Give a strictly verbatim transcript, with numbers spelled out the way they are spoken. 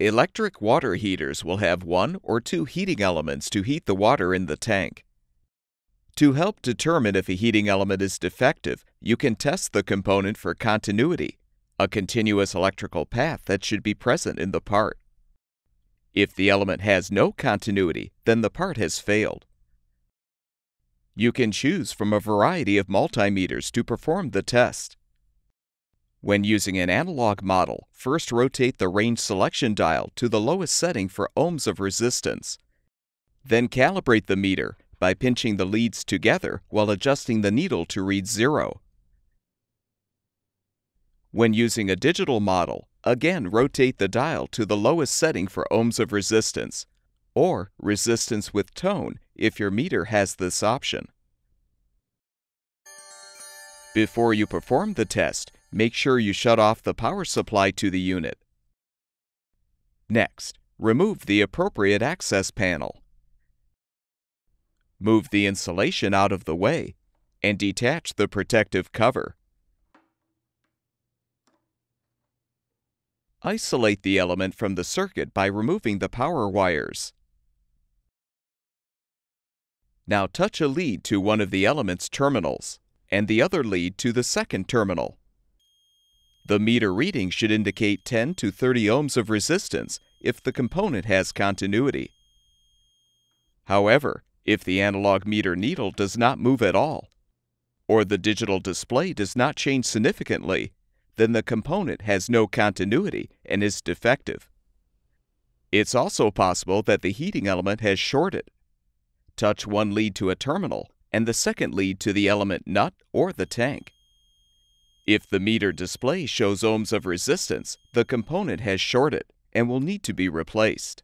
Electric water heaters will have one or two heating elements to heat the water in the tank. To help determine if a heating element is defective, you can test the component for continuity, a continuous electrical path that should be present in the part. If the element has no continuity, then the part has failed. You can choose from a variety of multimeters to perform the test. When using an analog model, first rotate the range selection dial to the lowest setting for ohms of resistance. Then calibrate the meter by pinching the leads together while adjusting the needle to read zero. When using a digital model, again rotate the dial to the lowest setting for ohms of resistance, or resistance with tone if your meter has this option. Before you perform the test, make sure you shut off the power supply to the unit. Next, remove the appropriate access panel. Move the insulation out of the way and detach the protective cover. Isolate the element from the circuit by removing the power wires. Now touch a lead to one of the element's terminals and the other lead to the second terminal. The meter reading should indicate ten to thirty ohms of resistance if the component has continuity. However, if the analog meter needle does not move at all, or the digital display does not change significantly, then the component has no continuity and is defective. It's also possible that the heating element has shorted. Touch one lead to a terminal and the second lead to the element nut or the tank. If the meter display shows ohms of resistance, the component has shorted and will need to be replaced.